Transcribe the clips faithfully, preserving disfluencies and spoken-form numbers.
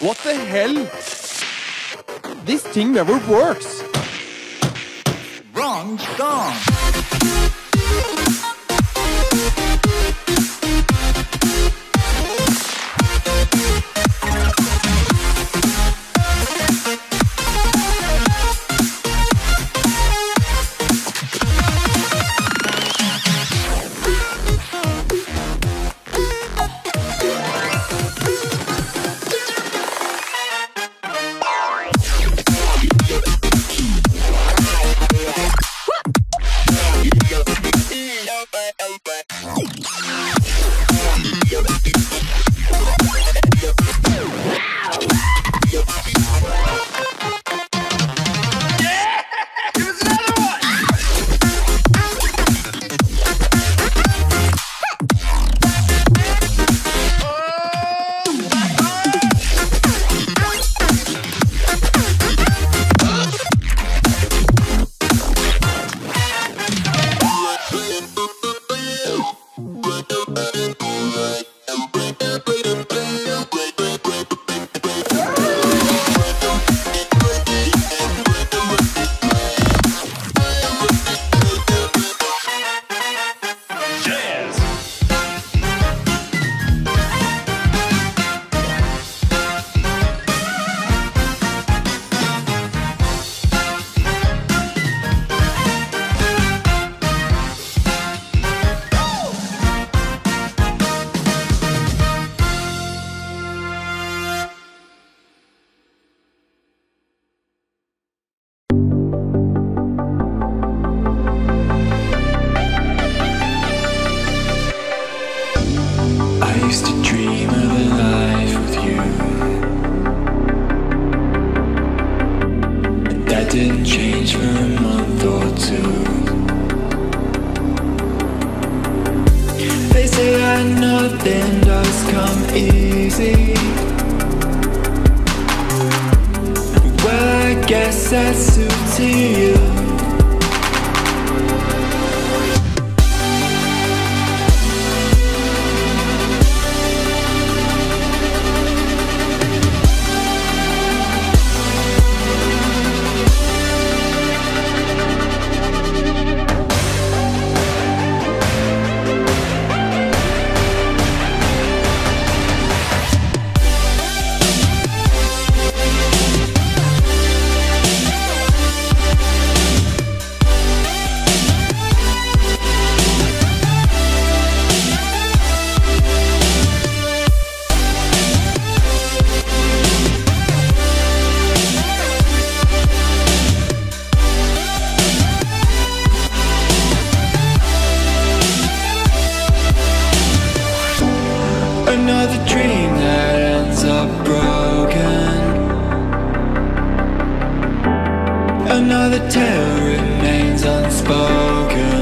What the hell? This thing never works. Wrong song. Didn't change for a month or two. They say that nothing does come easy. Well, I guess that suits you. Another dream that ends up broken. Another tale remains unspoken.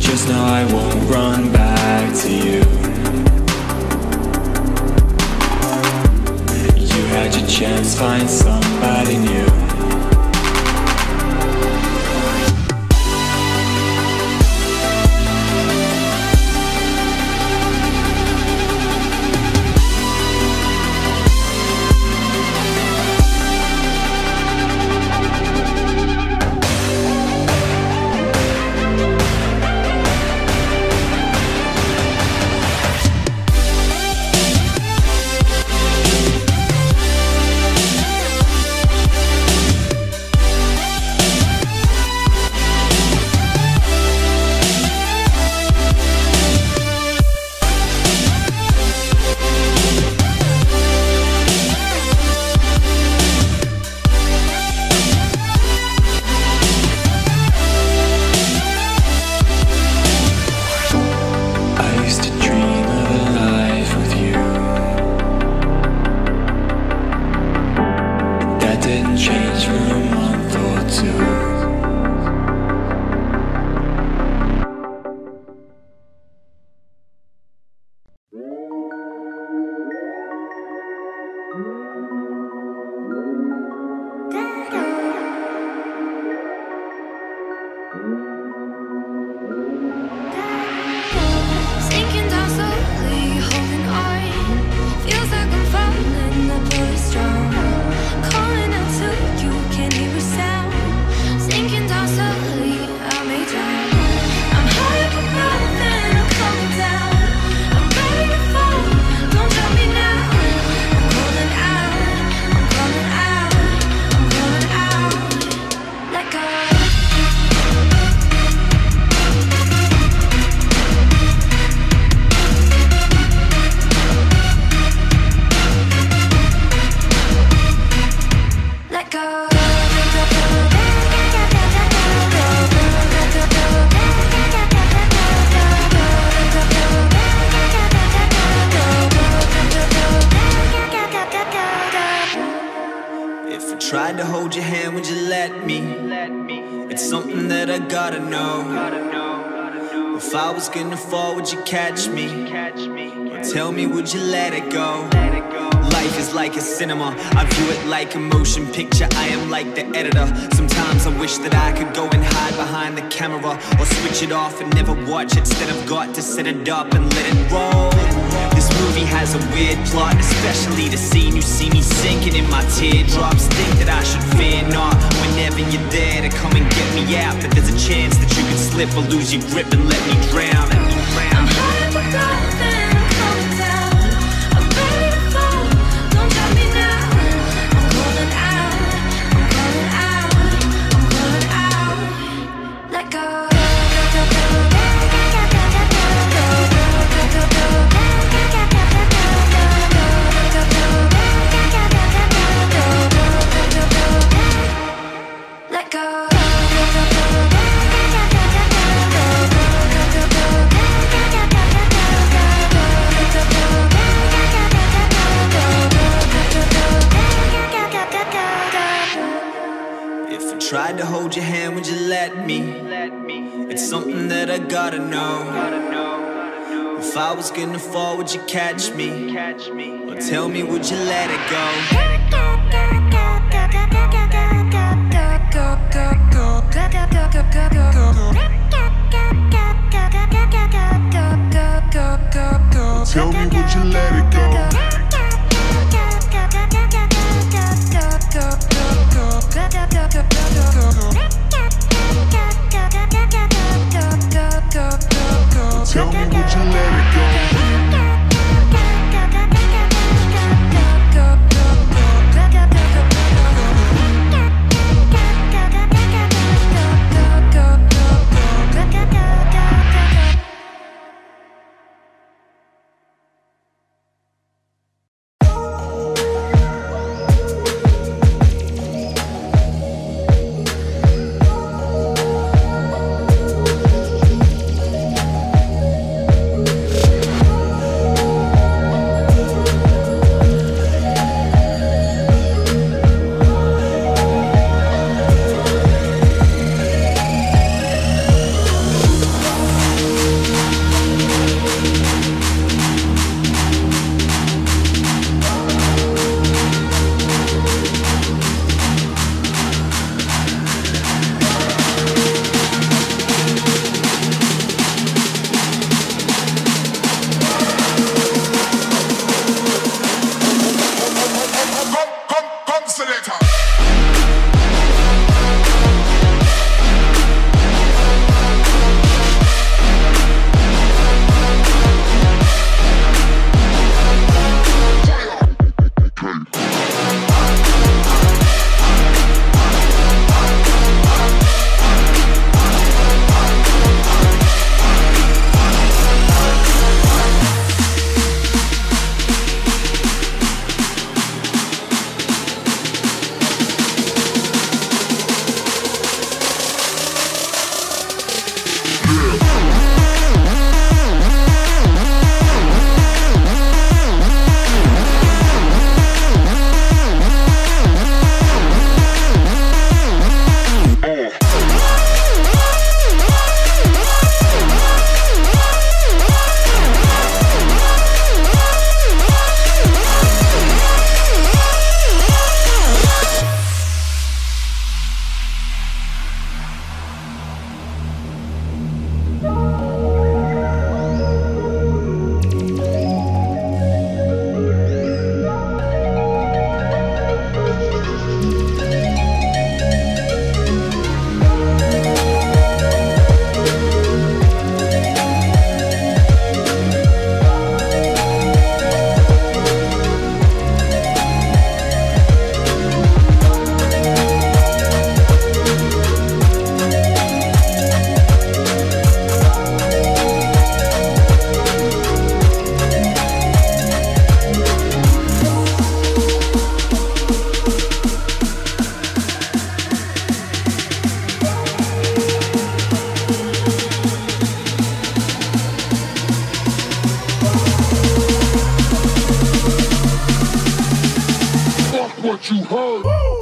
Just know I won't run back to you. Chance, find somebody new. Tried to hold your hand, would you let me? It's something that I gotta know. If I was gonna fall, would you catch me? Or tell me, would you let it go? Life is like a cinema, I view it like a motion picture. I am like the editor. Sometimes I wish that I could go and hide behind the camera, or switch it off and never watch it. Instead I've got to set it up and let it roll. This movie has a weird plot, especially the scene you see me sinking in my teardrops. Think that I should fear not whenever you're there to come and get me out, but there's a chance that you could slip or lose your grip and let me drown. I'm high with nothing. Tried to hold your hand, would you let me? It's something that I gotta know. If I was gonna fall, would you catch me? Or tell me, would you let it go? Or tell me, would you let it go? Tell me, would you let it go? You heard.